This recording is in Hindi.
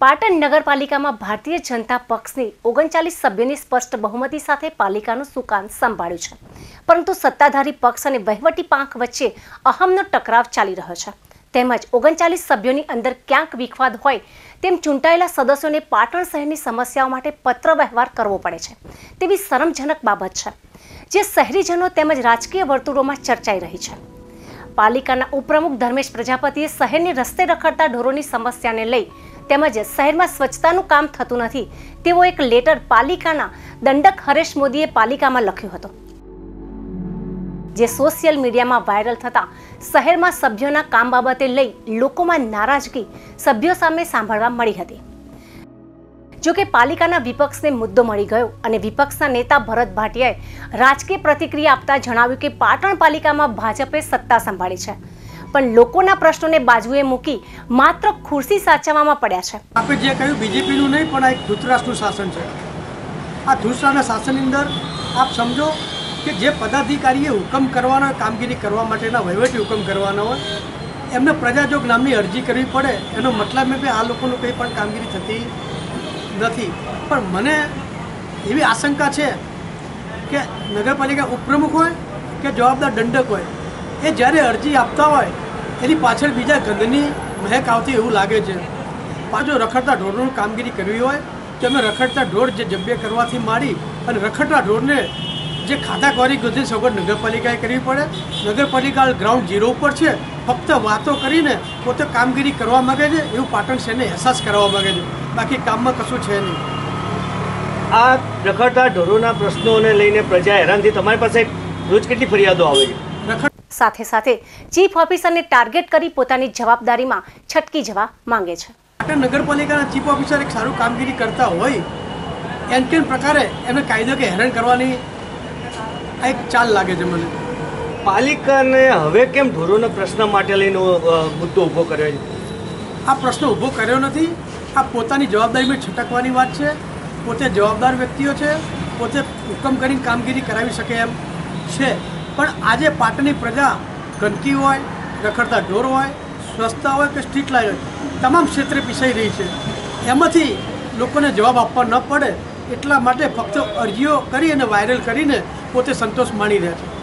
पाटण नगरपालिका में भारतीय जनता पक्ष की 39 सभ्यों की स्पष्ट बहुमती साथ पालिका सुकान संभाळ्युं छे, परंतु सत्ताधारी पक्ष और वहीवटी પાંખ वच्चे अहमनो टकराव चाली रह्यो छे। તેમજ 39 સભ્યોની અંદર ક્યાંક વિખવાદ હોય તેમ ચૂંટાયેલા સદસ્યોને પાટણ શહેરની સમસ્યાઓ માટે પત્ર વ્યવહાર કરવો પડે છે, તેવી શરમજનક બાબત છે જે શહેરીજનો તેમજ રાજકીય વર્તુળોમાં ચર્ચાઈ રહી છે। પાલિકાના ઉપપ્રમુખ ધર્મેશ પ્રજાપતિએ શહેરને રસ્તે રખડતા ઢોરોની સમસ્યાને લઈ તેમજ શહેરમાં સ્વચ્છતાનું કામ થતું નથી તેવો એક લેટર પાલિકાના દંડક હરેશ મોદીએ પાલિકામાં લખ્યો હતો, જે સોશિયલ મીડિયામાં વાયરલ થતા શહેરમાં સભ્યોના કામ બાબતે લઈ લોકોમાં નારાજગી સભ્યો સામે સાંભળવા મળી હતી। જો કે પાલિકાના વિપક્ષને મુદ્દો મળી ગયો અને વિપક્ષના નેતા ભરત ભાટિયાએ રાજકીય પ્રતિક્રિયા આપતા જણાવ્યું કે પાટણ પાલિકામાં ભાજપે સત્તા સંભાળી છે, પણ લોકોના પ્રશ્નોને બાજુએ મૂકી માત્ર ખુરશી સાચવવામાં પડ્યા છે। આપણે જે કહ્યું બીજેપીનું નહીં પણ આ એક ધૃતરાષ્ટ્રનું શાસન છે। આ ધૃતરાષ્ટ્રના શાસનની અંદર આપ સમજો कि जे पदाधिकारी हुकम करवाना कामगिरी करवा माटेना वहीवटी हुकम करवाना हो एमने प्रजाजोग नामनी अरजी करवी पड़े, एनो मतलब में भी आ लोकोनु कई पण कामगिरी थती नथी। पण मने एवी आशंका छे के नगरपालिका उपप्रमुख होय के जवाबदार दंडक होय ए ज्यारे अरजी आपता होय एनी पाछळ बीजा गंधनी महक आवती एवुं लागे छे। पाछो रखडता ढोरनु कामगिरी करवी होय तो अमे रखडता ढोर जे जब्बे करवाथी माडी अने रखडता ढोरने जे खाताखोरी गुजरी सगवट नगरपालिकाए करवी पड़े। नगरपालिका ग्राउंड जीरो पर छे, फक्त वातो करीने पोते कामगिरी करवा मांगे छे, एवुं पाटण शहरने अहसास करावा मांगे छे, बाकी काममां कशुं छे नहीं। आ रखडता ढोरोना प्रश्नोने लईने प्रजा हैरानथी तमारी पासे रोज केटली फरियादो आवे छे। साथे साथे चीफ ऑफिसरने टार्गेट करी पोतानी जवाबदारीमां छटकी जवा मांगे छे। पाटण नगरपालिकाना चीफ ऑफिसर एक सारू कामगिरी करता होय एन केन प्रकारे एने कायदो के हैरान करवानी एक चाल लगे मैंने पालिका ने हवे केम ढोरो प्रश्न मुद्दो उभो कर्यो। आ प्रश्न उभो कर्यो नथी, आ पोतानी जवाबदारी में छटकवानी बात है। पोते जवाबदार व्यक्तिओ है, पोते हुकम करीने कामगीरी करावी शके एम छे, पण आजे पाटणनी प्रजा गंदकी होय, रखडता ढोर होय, स्वच्छता होय के स्ट्रीट लाइट होय, तमाम क्षेत्रे पीसाई रही है। एमांथी लोकोने जवाब आपवा न पड़े एटला माटे फक्त अरजीओ करी अने वायरल करीने पोते संतोष मानी रह्या छे।